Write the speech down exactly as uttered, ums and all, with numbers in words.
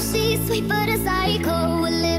see Sweet But a Psycho.